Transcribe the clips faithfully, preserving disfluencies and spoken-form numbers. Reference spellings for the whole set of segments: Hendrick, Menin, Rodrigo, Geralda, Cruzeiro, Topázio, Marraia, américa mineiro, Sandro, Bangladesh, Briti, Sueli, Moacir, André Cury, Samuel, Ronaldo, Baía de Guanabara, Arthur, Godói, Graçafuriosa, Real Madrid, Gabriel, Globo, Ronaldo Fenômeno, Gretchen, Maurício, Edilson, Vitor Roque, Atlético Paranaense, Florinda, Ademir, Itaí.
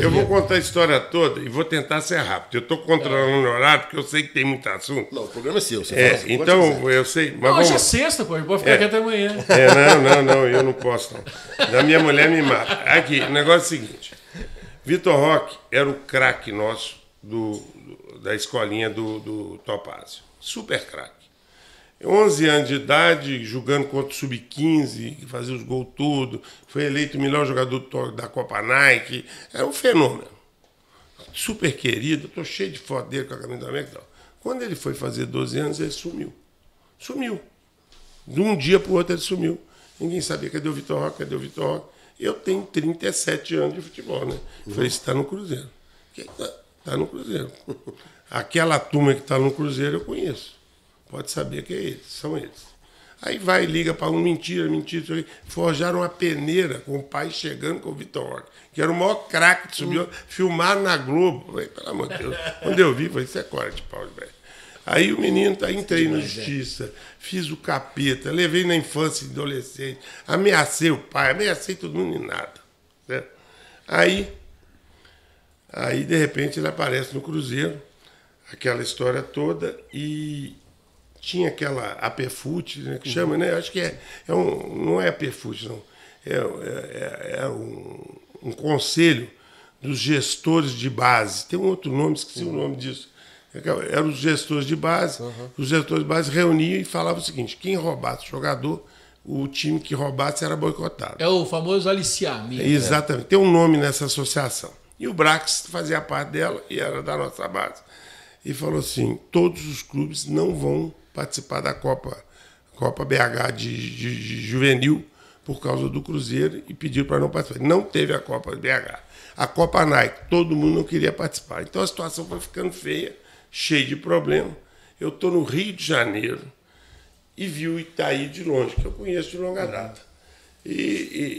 Eu vou contar a história toda e vou tentar ser rápido. Eu estou controlando o horário porque eu sei que tem muito assunto. Não, o programa é seu. Você é, assim, então, eu sei. Mas não, hoje é sexta, pô. Eu vou ficar é. aqui até amanhã. É, não, não, não. Eu não posso, não. Da minha mulher me mata. Aqui, o negócio é o seguinte. Vitor Roque era o craque nosso do, do, da escolinha do, do Topázio. Super craque. onze anos de idade, jogando contra o sub quinze, que fazia os gols tudo, foi eleito o melhor jogador da Copa Nike, era um fenômeno. Super querido, estou cheio de foto dele com a camisa da América e tal. Quando ele foi fazer doze anos, ele sumiu. Sumiu. De um dia para o outro ele sumiu. Ninguém sabia, cadê o Vitor Roque, cadê o Vitor Roque? Eu tenho trinta e sete anos de futebol, né? Uhum. Falei, você está no Cruzeiro. Está no Cruzeiro. Aquela turma que está no Cruzeiro eu conheço. Pode saber que é eles, são eles. Aí vai, liga para um, mentira, mentira. Forjaram uma peneira com o pai chegando com o Vitor Roque, que era o maior craque que subiu, hum. filmaram na Globo. Falei, pelo amor de Deus. Quando eu vi, falei, isso é corda de pau, velho. Aí o menino, tá, entrei na justiça, fiz o capeta, levei na infância e adolescente, ameacei o pai, ameacei todo mundo e nada. Certo? Aí, aí, de repente, ele aparece no Cruzeiro, aquela história toda, e tinha aquela A P F U T, né, que chama, né? Acho que é, é um, não é A P F U T, não. É, é, é um, um conselho dos gestores de base. Tem um outro nome, esqueci uhum. o nome disso. Eram os gestores de base. Uhum. Os gestores de base reuniam e falavam o seguinte: quem roubasse o jogador, o time que roubasse era boicotado. É o famoso aliciamento. Exatamente. Né? Tem um nome nessa associação. E o Brax fazia parte dela e era da nossa base. E falou assim: todos os clubes não vão participar da Copa, Copa B H de, de, de juvenil por causa do Cruzeiro e pediram para não participar. Não teve a Copa B H. A Copa Nike, todo mundo não queria participar. Então a situação foi ficando feia, cheia de problema. Eu estou no Rio de Janeiro e vi o Itaí de longe, que eu conheço de longa data. E, e,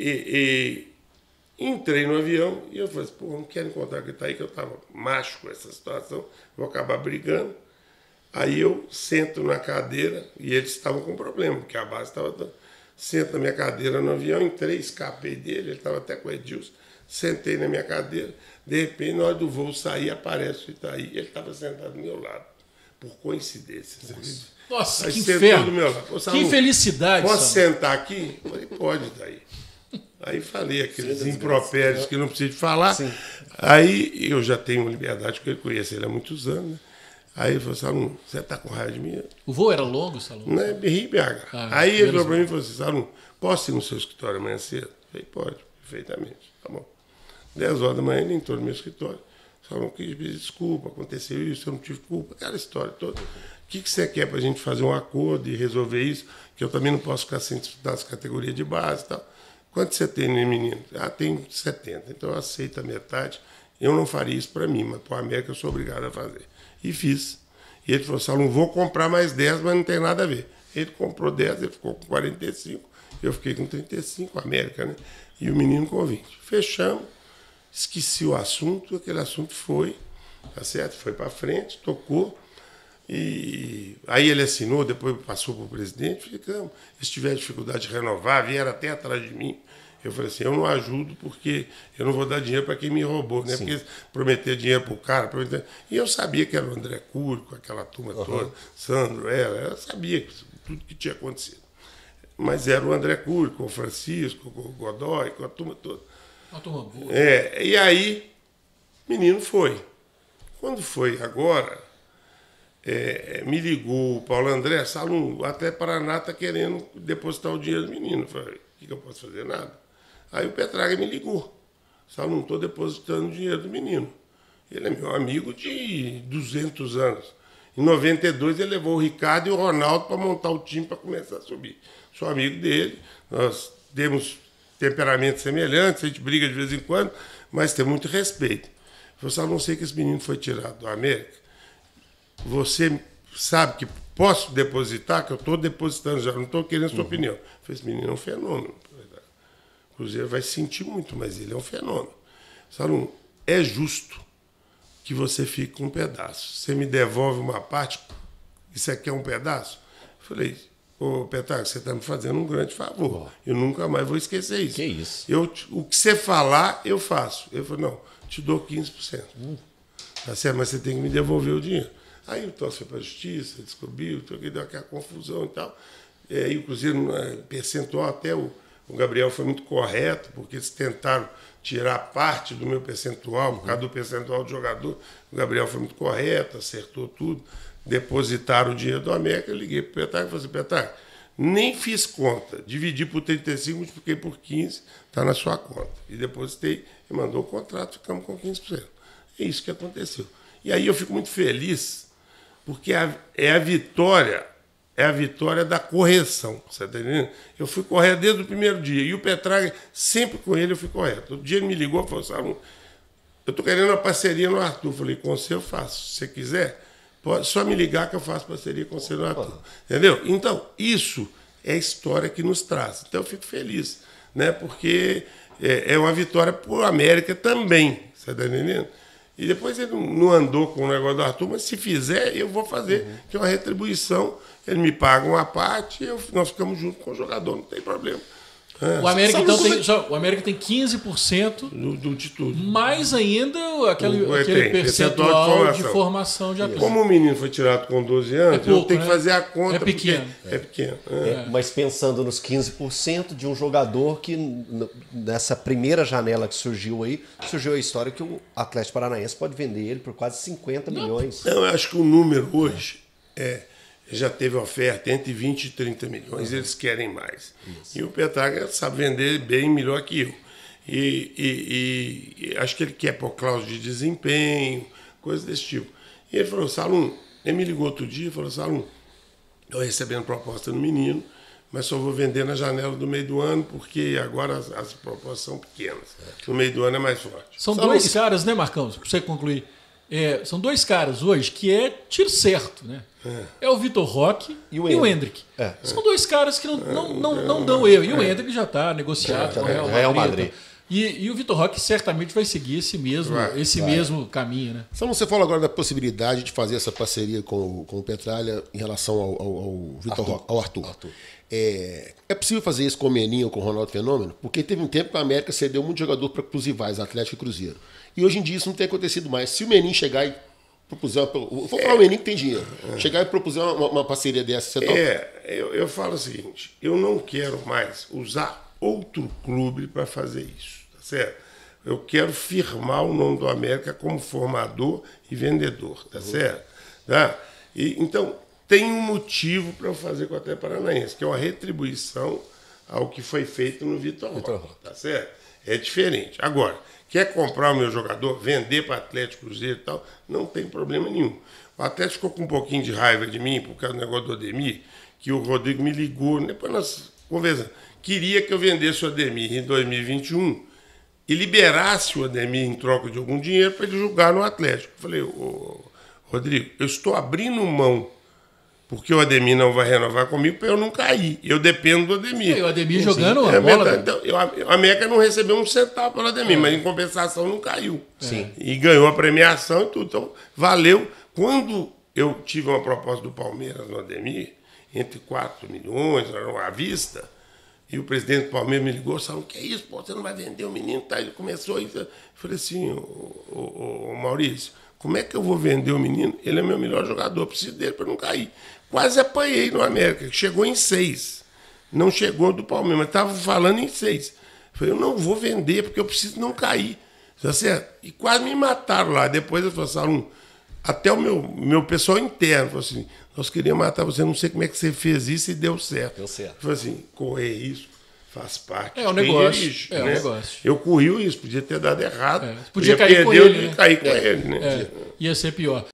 e, e entrei no avião e eu falei assim, pô, não quero encontrar com o Itaí, que eu estava macho com essa situação, vou acabar brigando. Aí eu sento na cadeira, e eles estavam com problema, porque a base estava... Sento na minha cadeira no avião, entrei, escapei dele, ele estava até com o Edilson, sentei na minha cadeira, de repente, na hora do voo sair, aparece o Itaí, ele estava sentado do meu lado, por coincidência. Nossa, nossa aí, que inferno! Do meu lado. Pô, que infelicidade! Posso Samuel. sentar aqui? Eu falei, pode, Itaí. Aí falei aqueles impropérios que não preciso falar. Sim. Aí eu já tenho liberdade, porque eu conheço ele há muitos anos, né? Aí ele falou, Salum, você tá com raiva de mim? O voo era longo, Salum? Não, é Rio B H. Ah, aí ele falou para mim e falou assim, Salum, posso ir no seu escritório amanhã cedo? Eu falei, pode, perfeitamente, tá bom. dez horas da manhã ele entrou no meu escritório. Salum, quis pedir desculpa, aconteceu isso, eu não tive culpa, aquela história toda. O que, que você quer para a gente fazer um acordo e resolver isso? Que eu também não posso ficar sem disputar as categorias de base e tal. Quanto você tem, menino? Ah, tem setenta, então eu aceito a metade. Eu não faria isso para mim, mas para o América eu sou obrigado a fazer. E fiz. E ele falou, Salum, vou comprar mais dez, mas não tem nada a ver. Ele comprou dez, ele ficou com quarenta e cinco, eu fiquei com trinta e cinco, América, né? E o menino com vinte. Fechamos, esqueci o assunto, aquele assunto foi, tá certo? Foi para frente, tocou. E aí ele assinou, depois passou para o presidente, ficamos. Se tiver dificuldade de renovar, vieram até atrás de mim. Eu falei assim, eu não ajudo porque eu não vou dar dinheiro para quem me roubou, né? Sim. Porque prometer dinheiro para o cara... Prometer... E eu sabia que era o André Cury, com aquela turma uhum. toda, Sandro, ela, eu sabia tudo que tinha acontecido. Mas era o André Cury, com o Francisco, com o Godói, com a turma toda. Uma turma boa. É, e aí, menino foi. Quando foi agora, é, me ligou o Paulo André, Salum, até Paraná está querendo depositar o dinheiro do menino. Eu falei, o que, que eu posso fazer? Nada. Aí o Petraga me ligou. Só não estou depositando dinheiro do menino. Ele é meu amigo de duzentos anos. Em noventa e dois ele levou o Ricardo e o Ronaldo para montar o time para começar a subir. Sou amigo dele, nós temos temperamentos semelhantes, a gente briga de vez em quando, mas tem muito respeito. Eu só não sei que esse menino foi tirado do América. Você sabe que posso depositar, que eu estou depositando já, não estou querendo sua uhum. opinião. Eu falei, esse menino é um fenômeno. Cruzeiro vai sentir muito, mas ele é um fenômeno. Salum, é justo que você fique com um pedaço. Você me devolve uma parte, isso aqui é um pedaço? Eu falei, Ô, Petraga, você está me fazendo um grande favor. Oh. Eu nunca mais vou esquecer isso. Que isso? Eu, o que você falar, eu faço. Eu falei, não, te dou quinze por cento. Hum. Tá certo, mas você tem que me devolver o dinheiro. Aí o Tosso foi para a justiça, descobriu, deu aquela confusão e tal. É, e o Cruzeiro, percentual, até o, o Gabriel foi muito correto, porque eles tentaram tirar parte do meu percentual, por causa do percentual do jogador. O Gabriel foi muito correto, acertou tudo. Depositaram o dinheiro do América, eu liguei para o Petraga e falei assim, Petraga, nem fiz conta, dividi por trinta e cinco, multipliquei por quinze, está na sua conta. E depositei, e mandou o contrato, ficamos com quinze por cento. É isso que aconteceu. E aí eu fico muito feliz, porque a, é a vitória, é a vitória da correção, você está entendendo? Eu fui correto desde o primeiro dia, e o Petraga, sempre com ele eu fui correto. Outro dia ele me ligou e falou, Samuel, eu estou querendo uma parceria no Arthur. Eu falei, com você eu faço, se você quiser... Pode só me ligar que eu faço parceria com o senador. Entendeu? Então, isso é a história que nos traz. Então, eu fico feliz, né? Porque é uma vitória para o América também. Você está entendendo? E depois ele não andou com o negócio do Arthur, mas se fizer, eu vou fazer, uhum. que é uma retribuição. Ele me paga uma parte e eu, nós ficamos juntos com o jogador, não tem problema. Ah, o, América, então, tem, só, o América tem quinze por cento do, do, de tudo. Mais ainda aquele, o, aquele tem, percentual de formação de atleta. Como o menino foi tirado com doze anos, é pouco, eu tenho né? que fazer a conta. É pequeno. É. É pequeno. É. É. Mas pensando nos quinze por cento de um jogador que, nessa primeira janela que surgiu aí, surgiu a história que o Atlético Paranaense pode vender ele por quase cinquenta milhões. Não, eu acho que o número hoje é... já teve oferta entre vinte e trinta milhões, eles querem mais. Isso. E o Petraga sabe vender bem melhor que eu. E, e, e acho que ele quer por cláusula de desempenho, coisa desse tipo. E ele falou, Salum, ele me ligou outro dia e falou, Salum, estou recebendo proposta no menino, mas só vou vender na janela do meio do ano, porque agora as, as propostas são pequenas. No meio do ano é mais forte. São Salum, dois caras, né, Marcão? Para você concluir. É, são dois caras hoje que é tiro certo, né? É, é o Vitor Roque e o, e o Hendrick. É. São dois caras que não, não, não, não dão erro. E o é. Hendrick já está negociado com o Real, Real Madrid. E, e o Vitor Roque certamente vai seguir esse mesmo, vai, esse vai. mesmo caminho, né? Então você fala agora da possibilidade de fazer essa parceria com, com o Petralha em relação ao, ao, ao Vitor Roque, ao Arthur. Arthur. É, é possível fazer isso com o Menin ou com o Ronaldo Fenômeno? Porque teve um tempo que a América cedeu muito jogador para os rivais, Atlético e Cruzeiro. E hoje em dia isso não tem acontecido mais. Se o Menin chegar e propuser... Vou falar é, o Menin que tem dinheiro. É. Chegar e propuser uma, uma parceria dessa. Você é, topa? Eu, eu falo o seguinte, eu não quero mais usar outro clube para fazer isso. Tá certo? Eu quero firmar o nome do América como formador e vendedor. Tá uhum. certo? Tá? E, então... tem um motivo para eu fazer com o Atlético Paranaense, que é uma retribuição ao que foi feito no Vitor Roque, tá certo? É diferente. Agora, quer comprar o meu jogador, vender para Atlético, Cruzeiro e tal, não tem problema nenhum. O Atlético ficou com um pouquinho de raiva de mim, por causa do negócio do Ademir, que o Rodrigo me ligou, depois nós conversamos, queria que eu vendesse o Ademir em dois mil e vinte e um e liberasse o Ademir em troca de algum dinheiro para ele jogar no Atlético. Eu falei, ô, Rodrigo, eu estou abrindo mão porque o Ademir não vai renovar comigo para eu não cair. Eu dependo do Ademir. E o Ademir jogando a bola. Então, a América não recebeu um centavo pelo Ademir, é. mas em compensação não caiu. Sim. E ganhou a premiação e tudo. Então, valeu. Quando eu tive uma proposta do Palmeiras no Ademir, entre quatro milhões, à vista, e o presidente do Palmeiras me ligou, falou, o que é isso? Pô, você não vai vender o menino? Tá? Ele começou isso. Eu falei assim, ô, ô, ô, Maurício, como é que eu vou vender o menino? Ele é meu melhor jogador, eu preciso dele para não cair. Quase apanhei no América, chegou em seis. Não chegou do Palmeiras, mas estava falando em seis. Falei, eu não vou vender, porque eu preciso não cair. Tá certo? E quase me mataram lá. Depois eu falei, Salum, até o meu, meu pessoal interno falou assim, nós queríamos matar você, não sei como é que você fez isso e deu certo. Deu certo. Eu falei assim, correr isso faz parte. É o negócio. Risco, é né? o negócio. Eu corri isso, podia ter dado errado. É. Podia, podia cair perder, com ele, eu né? cair com é. ele. Né? É. Ia ser pior.